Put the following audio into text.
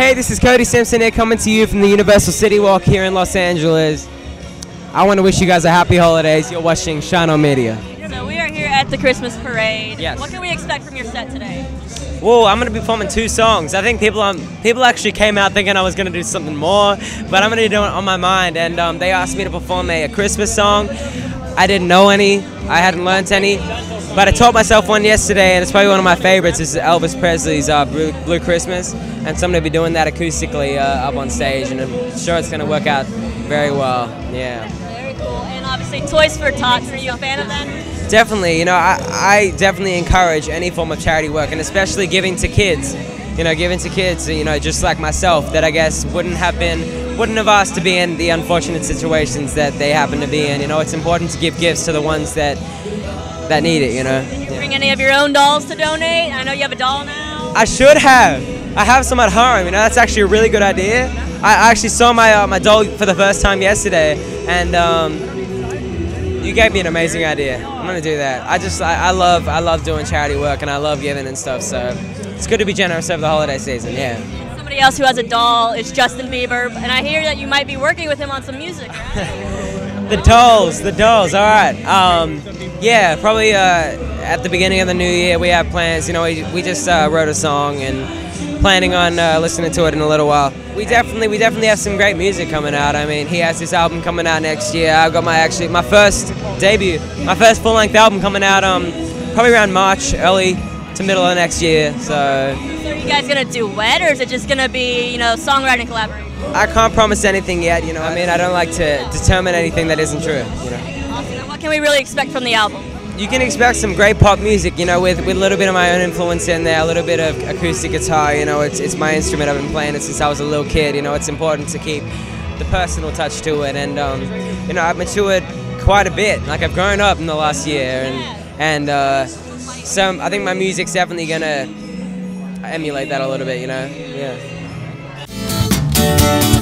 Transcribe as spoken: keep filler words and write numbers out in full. Hey, this is Cody Simpson here coming to you from the Universal City Walk here in Los Angeles. I want to wish you guys a happy holidays. You're watching Shine On Media. So we are here at the Christmas parade. Yes. What can we expect from your set today? Well, I'm going to be performing two songs. I think people um, people actually came out thinking I was going to do something more, but I'm going to do it on my mind. And um, they asked me to perform a, a Christmas song. I didn't know any. I hadn't learnt any. But I taught myself one yesterday, and it's probably one of my favorites. This is Elvis Presley's uh, Blue, Blue Christmas, and so I'm going to be doing that acoustically uh, up on stage, and I'm sure it's going to work out very well. Yeah. Very cool. And obviously Toys for Tots, are you a fan of that? Definitely. You know, I, I definitely encourage any form of charity work, and especially giving to kids. You know, giving to kids, you know, just like myself, that I guess wouldn't have been, wouldn't have asked to be in the unfortunate situations that they happen to be in. You know, it's important to give gifts to the ones that that need it, you know. Did you bring yeah. any of your own dolls to donate? I know you have a doll now. I should have. I have some at home, you know, that's actually a really good idea. I actually saw my uh, my doll for the first time yesterday, and um, you gave me an amazing idea. I'm gonna do that. I just, I, I love, I love doing charity work, and I love giving and stuff, so it's good to be generous over the holiday season, yeah. Somebody else who has a doll is Justin Bieber, and I hear that you might be working with him on some music, right? The dolls, the dolls, all right. Um, yeah, probably uh, at the beginning of the new year we have plans. You know, we, we just uh, wrote a song and planning on uh, listening to it in a little while. We definitely we definitely have some great music coming out. I mean, he has his album coming out next year. I've got my actually my first debut, my first full-length album coming out um, probably around March, early to middle of next year. So, so are you guys going to duet, or is it just going to be, you know, songwriting collaboration? I can't promise anything yet, you know, I mean, I don't like to determine anything that isn't true, you know. Awesome. And what can we really expect from the album? You can expect some great pop music, you know, with, with a little bit of my own influence in there, a little bit of acoustic guitar, you know, it's, it's my instrument, I've been playing it since I was a little kid, you know, it's important to keep the personal touch to it, and, um, you know, I've matured quite a bit, like I've grown up in the last year, and, and uh, so I think my music's definitely going to emulate that a little bit, you know, yeah. We'll be right back.